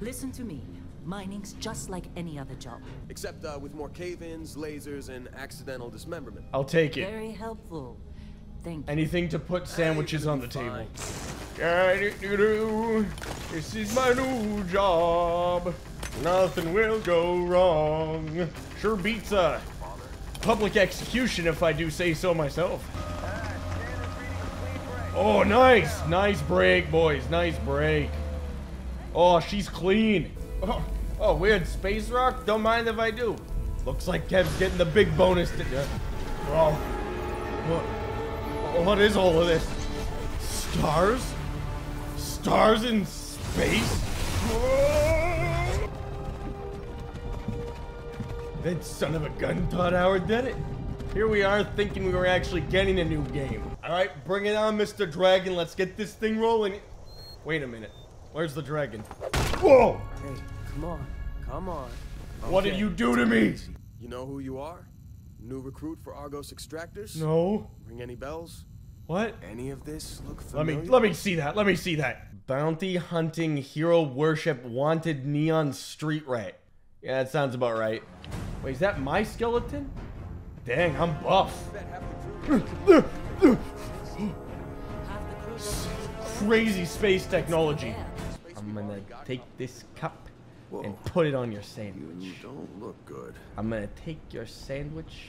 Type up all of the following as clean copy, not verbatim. Listen to me. Mining's just like any other job. Except with more cave-ins, lasers, and accidental dismemberment. I'll take it. Very helpful. Thank you. Anything to put sandwiches on the table. This is my new job. Nothing will go wrong. Sure beats a public execution if I do say so myself. Oh, nice. Nice break, boys. Nice break. Oh, she's clean. Oh, oh, weird space rock. Don't mind if I do. Looks like Kev's getting the big bonus today. Oh, what is all of this? Stars? Stars in space? Oh! That son of a gun thought Howard did it. Here we are thinking we were actually getting a new game. All right, bring it on, Mr. Dragon. Let's get this thing rolling. Wait a minute. Where's the dragon? Whoa! Hey, come on. Come on. Okay. What did you do to me? You know who you are? New recruit for Argos Extractors? No. Ring any bells? What? Any of this look familiar? Let me see that. Let me see that. Bounty hunting, hero worship, wanted neon street rat. Yeah, that sounds about right. Wait, is that my skeleton? Dang, I'm buff. Crazy space technology. I'm gonna take this cup and put it on your sandwich. You don't look good. I'm gonna take your sandwich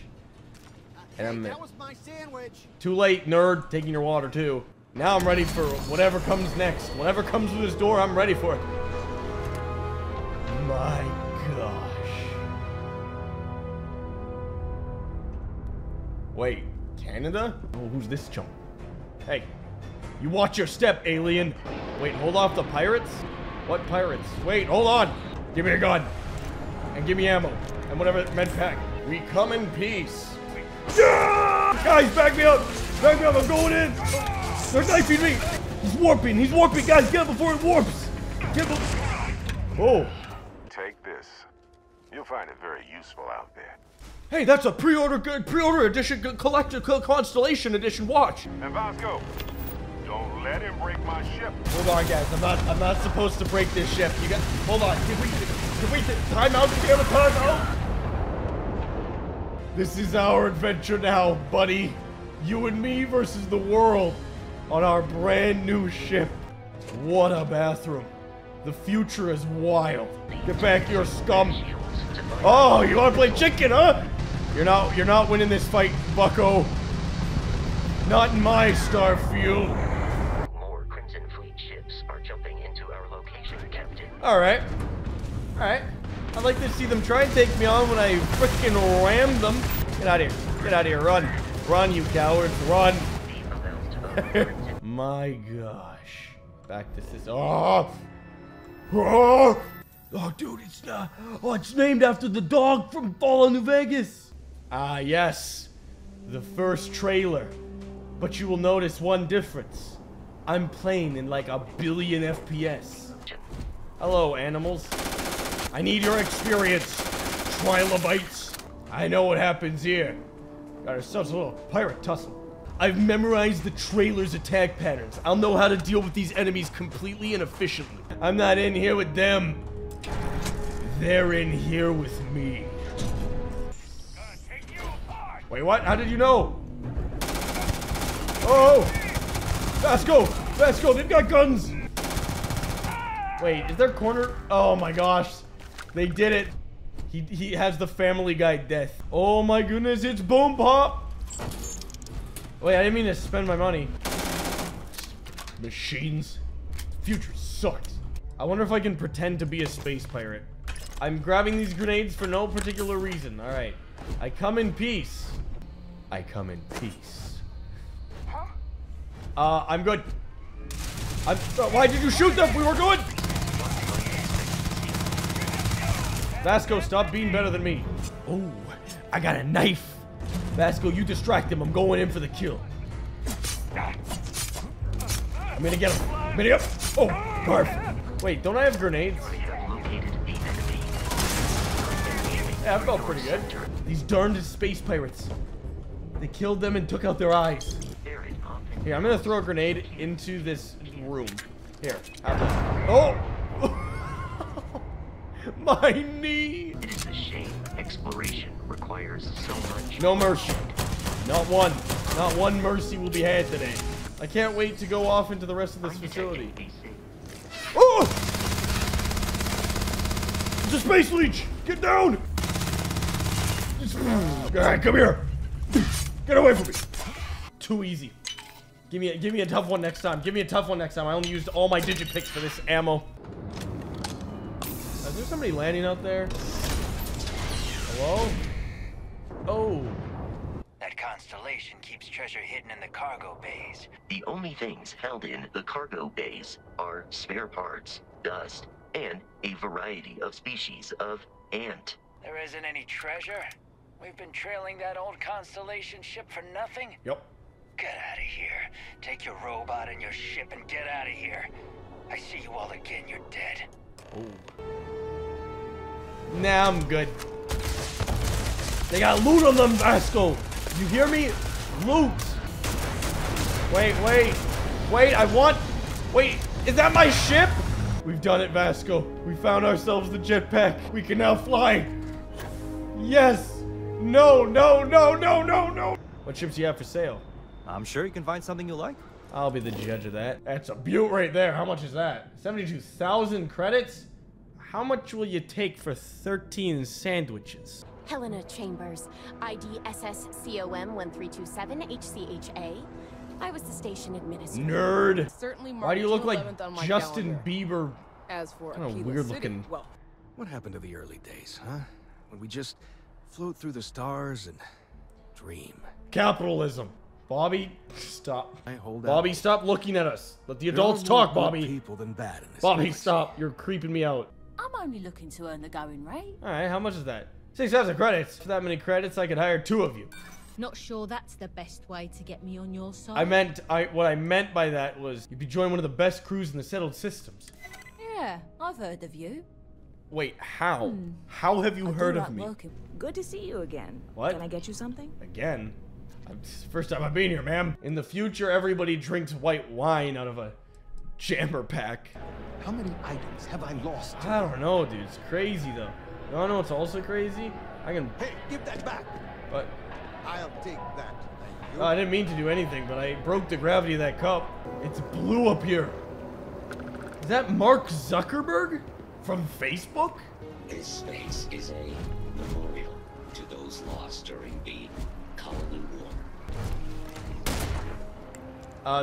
and I'm gonna... That was my sandwich. Too late, nerd. Taking your water too. Now I'm ready for whatever comes next. Whatever comes through this door, I'm ready for it. My gosh. Wait, Canada? Oh, who's this chump? Hey, you watch your step, alien. Wait, hold off the pirates? What pirates? Wait, hold on. Give me a gun. And give me ammo. And whatever, med pack. We come in peace. Yeah! Guys, back me up. Back me up, I'm going in. They're knifing me. He's warping. Guys, get up before it warps. Get up. Oh. Take this. You'll find it very useful out there. Hey, that's a pre-order edition, collector constellation edition watch. And Vasco, don't let him break my ship. Hold on, guys. I'm not supposed to break this ship. You got. Hold on. Can we time out together? Time out. This is our adventure now, buddy. You and me versus the world on our brand new ship. What a bathroom. The future is wild. Get back here, scum. Oh, you want to play chicken, huh? You're not winning this fight, bucko. Not in my Starfield. More Crimson Fleet ships are jumping into our location, Captain. Alright. Alright. I'd like to see them try and take me on when I frickin' rammed them. Get out of here. Get out of here. Run. Run, you cowards. Run. My gosh. Back to this. Oh! Oh! Oh, dude, it's not. Oh, it's named after the dog from Fallout New Vegas. Ah, yes. The first trailer. But you will notice one difference. I'm playing in like a billion FPS. Hello, animals. I need your experience, trilobites. I know what happens here. Got ourselves a little pirate tussle. I've memorized the trailer's attack patterns. I'll know how to deal with these enemies completely and efficiently. I'm not in here with them. They're in here with me. Wait, what? How did you know? Oh! Vasco! Vasco, they've got guns! Wait, is there corner? Oh my gosh. They did it. He has the Family Guy death. Oh my goodness, it's Boom Pop! Wait, I didn't mean to spend my money. Machines. Future sucks. I wonder if I can pretend to be a space pirate. I'm grabbing these grenades for no particular reason. All right. I come in peace. I come in peace. Huh? I'm good. Why did you shoot them? We were good. Vasco, stop being better than me. Oh, I got a knife. Vasco, you distract him. I'm going in for the kill. I'm going to get him. I'm going to get him. Oh, barf. Wait, don't I have grenades? Yeah, I felt pretty good. These darned space pirates. They killed them and took out their eyes. Here, I'm gonna throw a grenade into this room. Here. Oh! My knee! It is a shame. Exploration requires so much. No mercy. Not one. Not one mercy will be had today. I can't wait to go off into the rest of this facility. Oh! It's a space leech! Get down! God, come here! Get away from me! Too easy. Give me a tough one next time. Give me a tough one next time. I only used all my digit picks for this ammo. Is there somebody landing out there? Hello? Oh. That constellation keeps treasure hidden in the cargo bays. The only things held in the cargo bays are spare parts, dust, and a variety of species of ant. There isn't any treasure? We've been trailing that old constellation ship for nothing? Yep. Get out of here. Take your robot and your ship and get out of here. I see you all again, you're dead. Oh. Nah, I'm good. They got loot on them, Vasco. You hear me? Loot. Wait, wait. Wait, I want... Wait, is that my ship? We've done it, Vasco. We found ourselves the jetpack. We can now fly. Yes. No, no, no, no, no, no. What ships do you have for sale? I'm sure you can find something you like. I'll be the judge of that. That's a beaut right there. How much is that? 72,000 credits? How much will you take for 13 sandwiches? Helena Chambers, IDSSCOM1327HCHA. I was the station administrator. Nerd! Why do you look like Justin Bieber? As for kind of weird looking. Well, what happened to the early days, huh? When we just float through the stars and dream. Capitalism. Bobby, stop. Bobby, stop looking at us. Let the adults talk, Bobby. Bobby, stop. You're creeping me out. I'm only looking to earn the going rate. All right, how much is that? 6,000 credits. For that many credits, I could hire two of you. Not sure that's the best way to get me on your side. What I meant by that was you'd be joining one of the best crews in the settled systems. Yeah, I've heard of you. Wait, how? How have you heard of me? Good to see you again. What? Can I get you something? Again? First time I've been here, ma'am. In the future, everybody drinks white wine out of a jammer pack. How many items have I lost? I don't know, dude. It's crazy, though. You wanna know what's also crazy? I can... Hey, give that back! But... I'll take that. Oh, I didn't mean to do anything, but I broke the gravity of that cup. It's blue up here. Is that Mark Zuckerberg? From Facebook? This space is a memorial to those lost during the Colony War.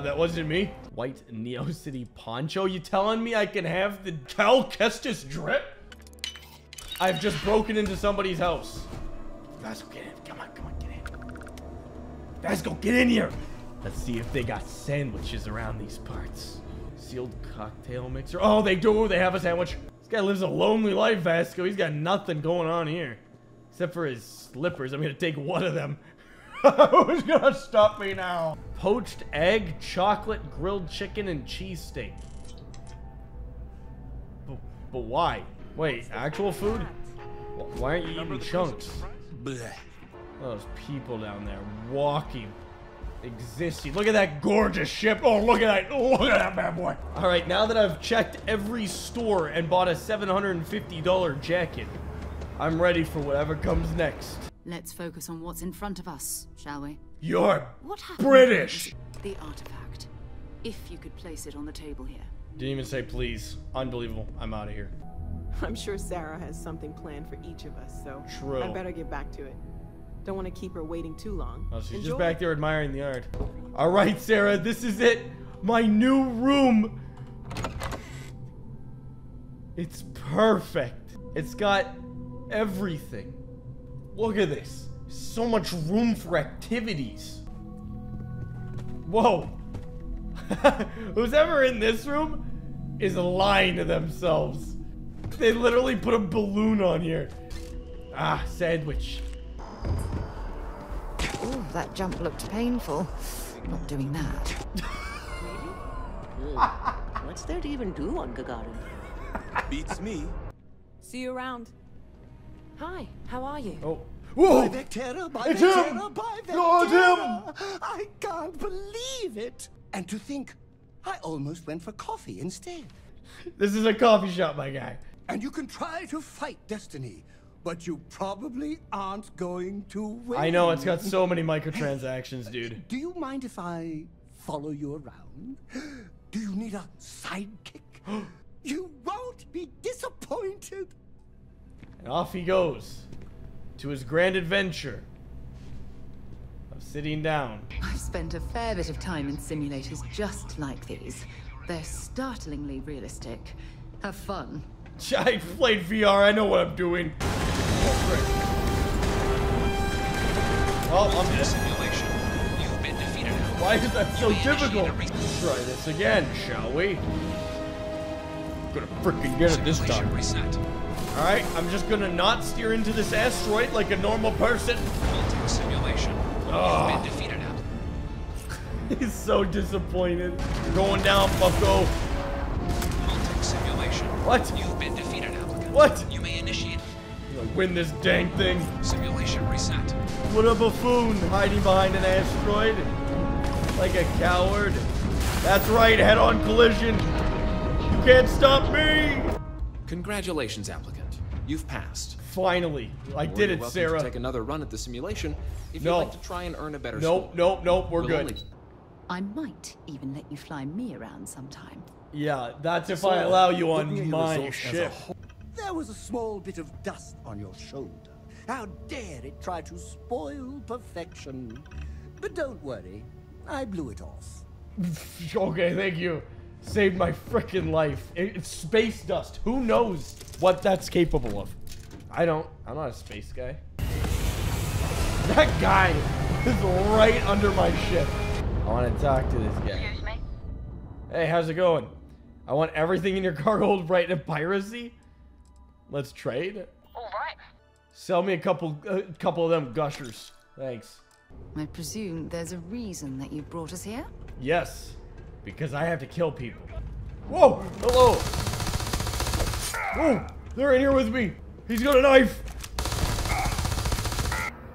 That wasn't me. White Neo City poncho? You telling me I can have the Cal Kestis drip? I've just broken into somebody's house. Vasco, get in. Come on, come on, get in. Vasco, get in here. Let's see if they got sandwiches around these parts. Sealed cocktail mixer. Oh, they do. They have a sandwich. This guy lives a lonely life, Vasco. He's got nothing going on here. Except for his slippers. I'm going to take one of them. Who's gonna stop me now? Poached egg, chocolate, grilled chicken, and cheesesteak. But why? Wait, actual food? Why aren't you eating chunks? Blech. Those people down there walking, existing. Look at that gorgeous ship. Oh, look at that. Look at that bad boy. All right, now that I've checked every store and bought a $750 jacket, I'm ready for whatever comes next. Let's focus on what's in front of us, shall we? You're British! The artifact. If you could place it on the table here. Didn't even say please. Unbelievable. I'm out of here. I'm sure Sarah has something planned for each of us, so true. I better get back to it. Don't want to keep her waiting too long. Oh, she's just back there admiring the art. All right, Sarah, this is it. My new room. It's perfect. It's got everything. Look at this. So much room for activities. Whoa. Who's ever in this room is lying to themselves. They literally put a balloon on here. Ah, sandwich. Oh, that jump looked painful. Not doing that. Really? What's there to even do on Gagarin? Beats me. See you around. Hi, how are you? Oh. Whoa! It's him! Lord him! I can't believe it! And to think, I almost went for coffee instead. This is a coffee shop, my guy. And you can try to fight destiny, but you probably aren't going to win. I know, it's got so many microtransactions, dude. Do you mind if I follow you around? Do you need a sidekick? You won't be disappointed. And off he goes to his grand adventure of sitting down. I've spent a fair bit of time in simulators just like these. They're startlingly realistic. Have fun. I played VR, I know what I'm doing. Oh, I'm missing. Why is that so difficult? Let's try this again, shall we? Gonna freaking get it this time. Alright, I'm just gonna not steer into this asteroid like a normal person. Simulation. You've been defeated. He's so disappointed. You're going down, bucko. Simulation. What? You've been defeated, applicant. What? You may initiate. I'm gonna win this dang thing. Simulation reset. What a buffoon, hiding behind an asteroid like a coward. That's right, head-on collision. You can't stop me. Congratulations, applicant. You've passed. Finally, I did it, Sarah. To take another run at the simulation if you'd like to try and earn a better score. Nope, we're good. I might even let you fly me around sometime. Yeah, that's if I allow you on my ship. There was a small bit of dust on your shoulder. How dare it try to spoil perfection? But don't worry, I blew it off. Okay, thank you. Saved my frickin' life. It's space dust. Who knows what that's capable of? I'm not a space guy. That guy is right under my ship. I want to talk to this guy. Excuse me? Hey, how's it going? I want everything in your cargo hold right to piracy. Let's trade. All right. Sell me a couple of them gushers. Thanks. I presume there's a reason that you brought us here? Yes, because I have to kill people. Whoa! Hello! Whoa! They're in here with me! He's got a knife!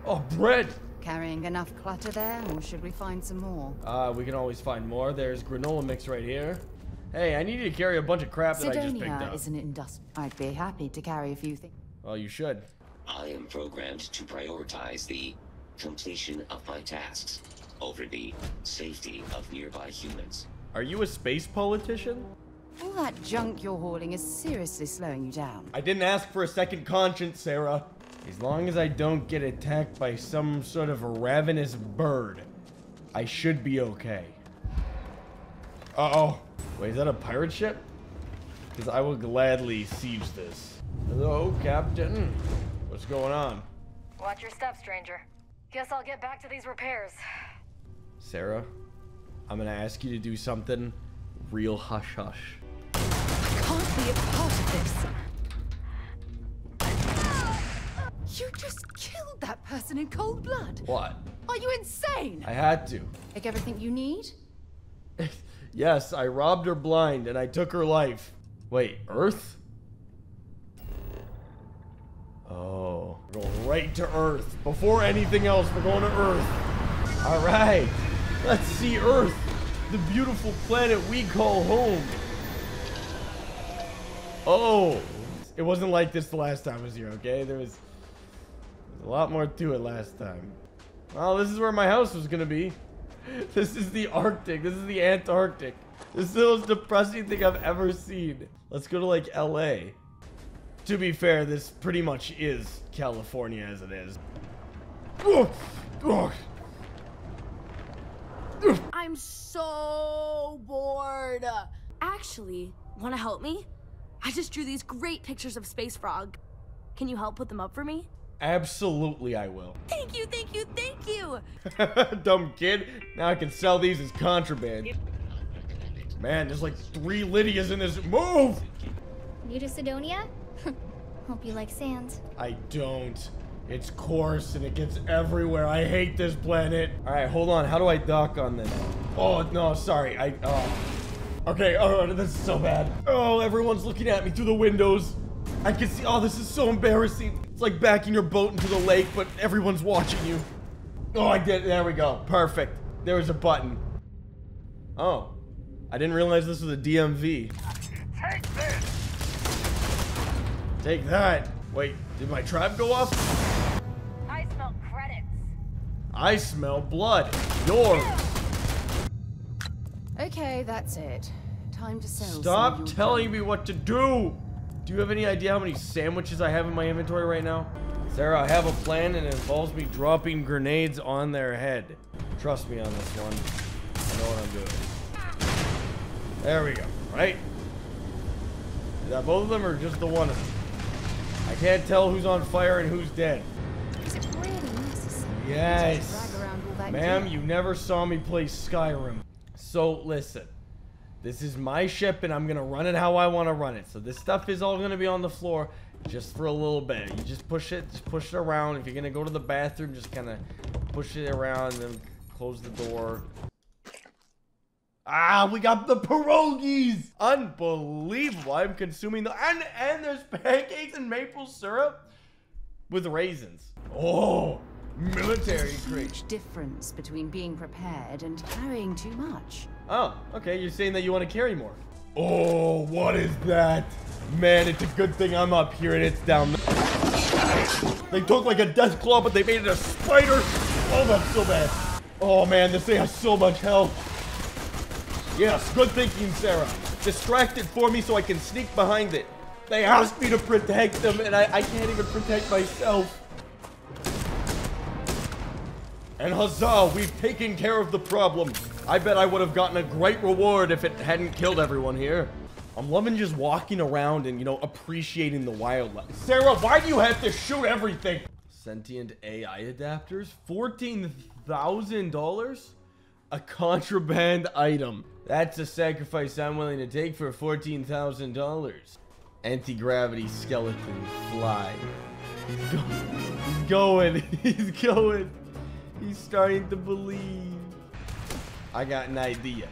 Oh, bread! Carrying enough clutter there, or should we find some more? We can always find more. There's granola mix right here. Hey, I need you to carry a bunch of crap that I just picked up. Sidonia is an industrial. I'd be happy to carry a few things. Well, you should. I am programmed to prioritize the completion of my tasks over the safety of nearby humans. Are you a space politician? All that junk you're hauling is seriously slowing you down. I didn't ask for a second conscience, Sarah. As long as I don't get attacked by some sort of a ravenous bird, I should be okay. Uh-oh. Wait, is that a pirate ship? Because I will gladly seize this. Hello, Captain. What's going on? Watch your step, stranger. Guess I'll get back to these repairs. Sarah, I'm gonna ask you to do something real hush-hush. I can't be a part of this. You just killed that person in cold blood. What? Are you insane? I had to. Like everything you need? Yes, I robbed her blind and I took her life. Wait, Earth? Oh. We're going right to Earth. Before anything else, we're going to Earth. All right. Let's see Earth, the beautiful planet we call home. Oh. It wasn't like this the last time I was here, okay? There was a lot more to it last time. Well, this is where my house was gonna be. This is the Arctic. This is the Antarctic. This is the most depressing thing I've ever seen. Let's go to like L.A. To be fair, this pretty much is California as it is. I'm so bored. Actually, wanna help me? I just drew these great pictures of space frog. Can you help put them up for me? Absolutely, I will. Thank you, thank you, thank you. Dumb kid. Now I can sell these as contraband. Man, there's like 3 Lydias in this. Move! New to Sidonia? Hope you like sand. I don't. It's coarse and it gets everywhere. I hate this planet. All right, hold on. How do I dock on this? Oh, no, sorry. Okay, oh, this is so bad. Oh, everyone's looking at me through the windows. I can see. Oh, this is so embarrassing. It's like backing your boat into the lake, but everyone's watching you. Oh, I did. There we go. Perfect. There was a button. Oh, I didn't realize this was a DMV. Take this. Take that. Wait, did my tribe go up? I smell credits. I smell blood. Yours. Okay, that's it. Time to sell. Stop telling me what to do. Do you have any idea how many sandwiches I have in my inventory right now? Sarah, I have a plan and it involves me dropping grenades on their head. Trust me on this one. I know what I'm doing. There we go, right? Is that both of them or just the one of them? I can't tell who's on fire and who's dead. Is it really necessary? Yes. Ma'am, you never saw me play Skyrim. So listen, this is my ship and I'm gonna run it how I wanna run it. So this stuff is all gonna be on the floor just for a little bit. You just push it around. If you're gonna go to the bathroom, just kinda push it around and then close the door. Ah, we got the pierogies! Unbelievable, I'm consuming the- and there's pancakes and maple syrup with raisins. Oh, military cream. Huge difference between being prepared and carrying too much. Oh, okay, you're saying that you want to carry more. Oh, what is that? Man, it's a good thing I'm up here and it's down there. They took like a death claw, but they made it a spider. Oh, that's so bad. Oh man, this thing has so much health. Yes, good thinking, Sarah. Distract it for me so I can sneak behind it. They asked me to protect them, and I can't even protect myself. And huzzah, we've taken care of the problem. I bet I would have gotten a great reward if it hadn't killed everyone here. I'm loving just walking around and, you know, appreciating the wildlife. Sarah, why do you have to shoot everything? Sentient AI adapters? $14,000? A contraband item. That's a sacrifice I'm willing to take for $14,000. Anti-gravity skeleton fly. He's going. He's going. He's starting to believe. I got an idea.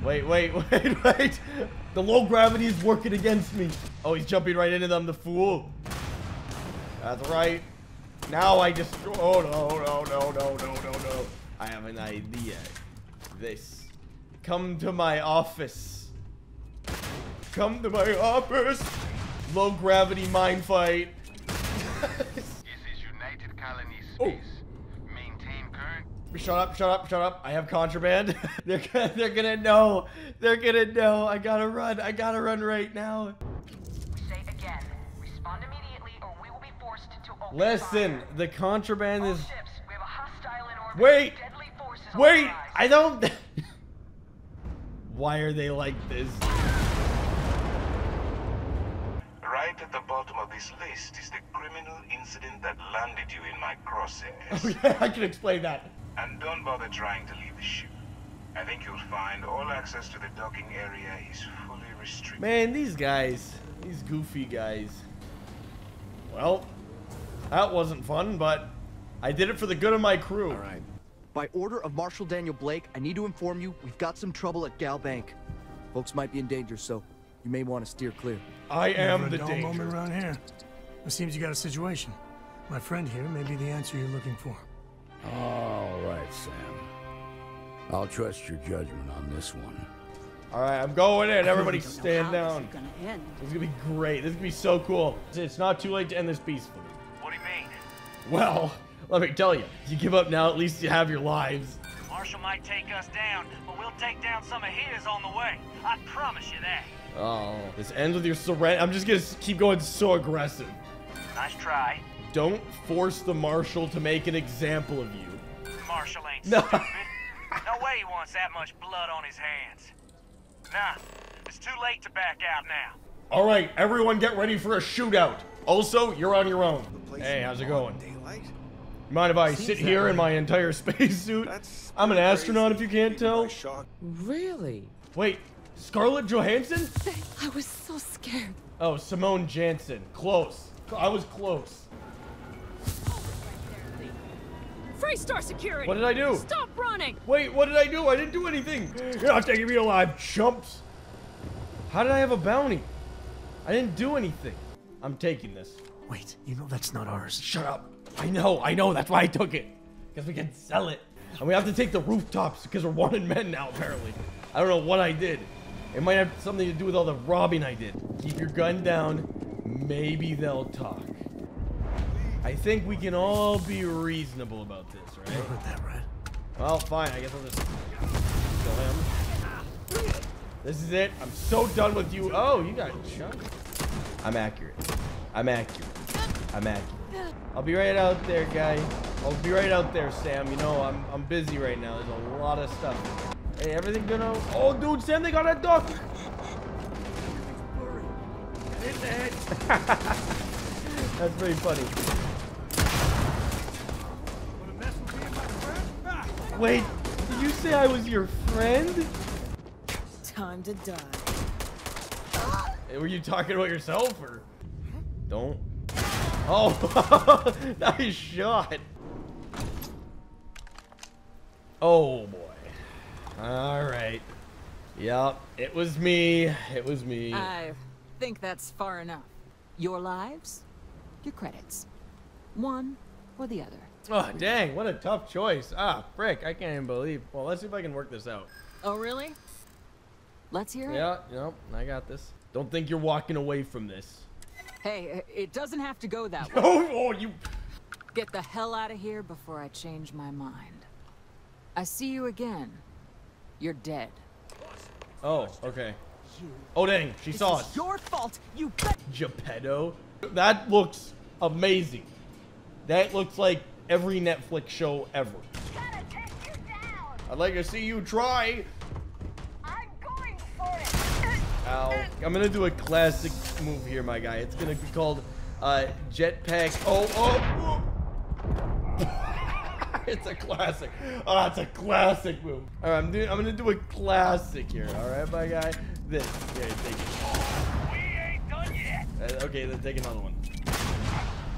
Wait. The low gravity is working against me. Oh, he's jumping right into them, the fool. That's right. Now I just... Oh, no. I have an idea. This. Come to my office. Come to my office. Low gravity mine fight. This is United Colony Space. Oh. Shut up. I have contraband. They're gonna know. They're gonna know. I gotta run. I gotta run right now. We say again. Respond immediately or we will be forced to open Listen, fire. The contraband All is... Ships, we have a hostile in orbit. Wait! Deadly forces Wait! I don't... Why are they like this? Right at the bottom of this list is the criminal incident that landed you in my crosshairs. Oh yeah, I can explain that. And don't bother trying to leave the ship. I think you'll find all access to the docking area is fully restricted. Man, these guys. These goofy guys. Well, that wasn't fun, but I did it for the good of my crew. All right. By order of Marshal Daniel Blake, I need to inform you we've got some trouble at Gal Bank. Folks might be in danger, so you may want to steer clear. I am the danger. Moment around here. It seems you got a situation. My friend here may be the answer you're looking for. All right, Sam. I'll trust your judgment on this one. All right, I'm going in. Everybody stand down. This is going to be great. This is going to be so cool. It's not too late to end this peacefully. What do you mean? Well, let me tell you. If you give up now, at least you have your lives. The Marshal might take us down, but we'll take down some of his on the way. I promise you that. Oh, this ends with your surrender. I'm just going to keep going so aggressive. Nice try. Don't force the Marshal to make an example of you. Marshal ain't stupid. No way he wants that much blood on his hands. Nah, it's too late to back out now. All right, everyone get ready for a shootout. Also, you're on your own. Hey, how's it going? Daylight? Mind if I sit here in my entire spacesuit? I'm an astronaut if you can't tell. Really? Wait, Scarlett Johansson? I was so scared. Oh, Simone Jansen. Close. I was close. Free Star Security! What did I do? Stop running! Wait, what did I do? I didn't do anything! You're not taking me alive, chumps! How did I have a bounty? I didn't do anything. I'm taking this. Wait, you know that's not ours. Shut up! I know, that's why I took it. Because we can sell it. And we have to take the rooftops because we're wanted men now, apparently. I don't know what I did. It might have something to do with all the robbing I did. Keep your gun down. Maybe they'll talk. I think we can all be reasonable about this, right? You heard that right. Well, fine. I guess I'll just kill him. This is it. I'm so done with you. Oh, you got chunked. I'm accurate. I'm accurate. I'm accurate. I'll be right out there, guy. I'll be right out there, Sam. You know, I'm busy right now. There's a lot of stuff. Hey, everything gonna... Oh, dude, Sam, they got a duck. Get in the head. That's pretty funny. Wait, did you say I was your friend? Time to die. Hey, were you talking about yourself or? Don't. Oh, nice shot. Oh boy. All right. Yep, it was me. It was me. I think that's far enough. Your lives, your credits. One or the other. Oh, dang, what a tough choice. Ah, frick, I can't even believe. Well, let's see if I can work this out. Oh, really? Let's hear it. Yeah, no, I got this. Don't think you're walking away from this. Hey, it doesn't have to go that way. Oh, you... Get the hell out of here before I change my mind. I see you again. You're dead. Oh, okay. Oh, dang, she saw us. It's your fault, you... Geppetto? That looks amazing. That looks like... every Netflix show ever. Gotta take you down. I'd like to see you try. I'm going for it. Ow. I'm gonna do a classic move here, my guy. It's gonna be called jetpack. Oh, oh. It's a classic. Oh, it's a classic move. All right, I'm gonna do a classic here. All right, my guy. This. Yeah, take it. We ain't done yet. Okay, then take another one.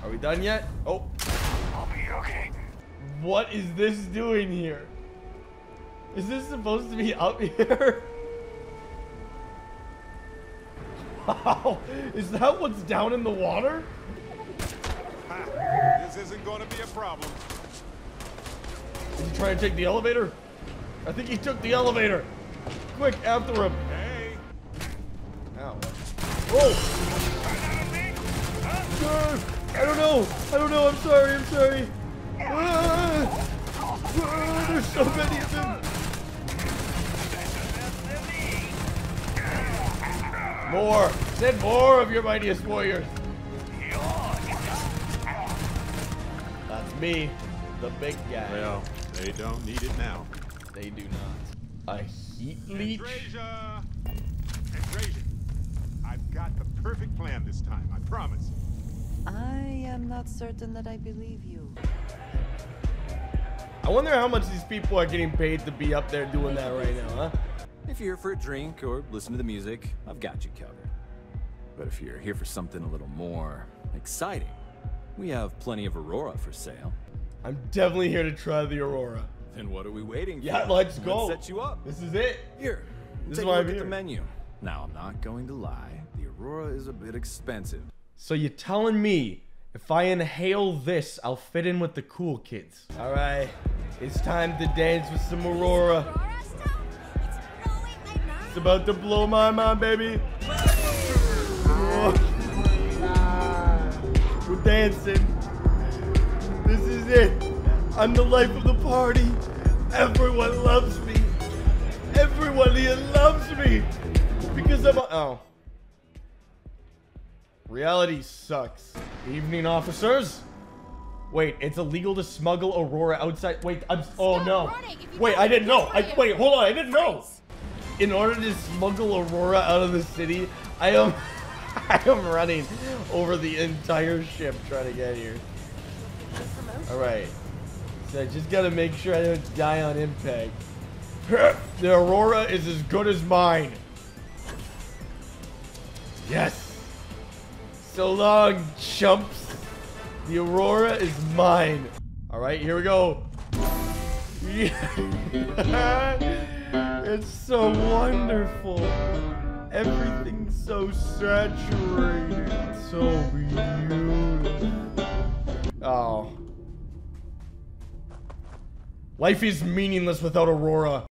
Are we done yet? Oh. Okay. What is this doing here? Is this supposed to be up here? Wow. Is that what's down in the water? This isn't going to be a problem. Is he trying to take the elevator? I think he took the elevator. Quick, after him. Hey. Ow. Oh. I don't know. I don't know. I'm sorry. I'm sorry. There's so many of them. More. Send more of your mightiest warriors. That's me, the big guy. Well, they don't need it now. They do not. A heat leech. Andresia, I've got the perfect plan this time. I promise. I am not certain that I believe you. I wonder how much these people are getting paid to be up there doing that right now, huh? If you're here for a drink or listen to the music, I've got you covered. But if you're here for something a little more exciting, we have plenty of Aurora for sale. I'm definitely here to try the Aurora. Then what are we waiting for? Yeah, let's go. Let's set you up. This is it. Here. This is why I'm here. Take a look at the menu. Now, I'm not going to lie. The Aurora is a bit expensive. So you're telling me if I inhale this, I'll fit in with the cool kids. All right, it's time to dance with some Aurora. It's about to blow my mind, baby. We're dancing. This is it. I'm the life of the party. Everyone loves me. Everyone here loves me because I'm a... Oh. Reality sucks. Evening, officers. Wait, it's illegal to smuggle Aurora outside. Wait, I'm... Oh, no. Wait, I didn't know. Wait, hold on. I didn't know. In order to smuggle Aurora out of the city, I am running over the entire ship trying to get here. All right. So I just got to make sure I don't die on impact. The Aurora is as good as mine. Yes. So long, chumps. The Aurora is mine. All right, here we go. Yeah. It's so wonderful. Everything's so saturated. So beautiful. Oh. Life is meaningless without Aurora.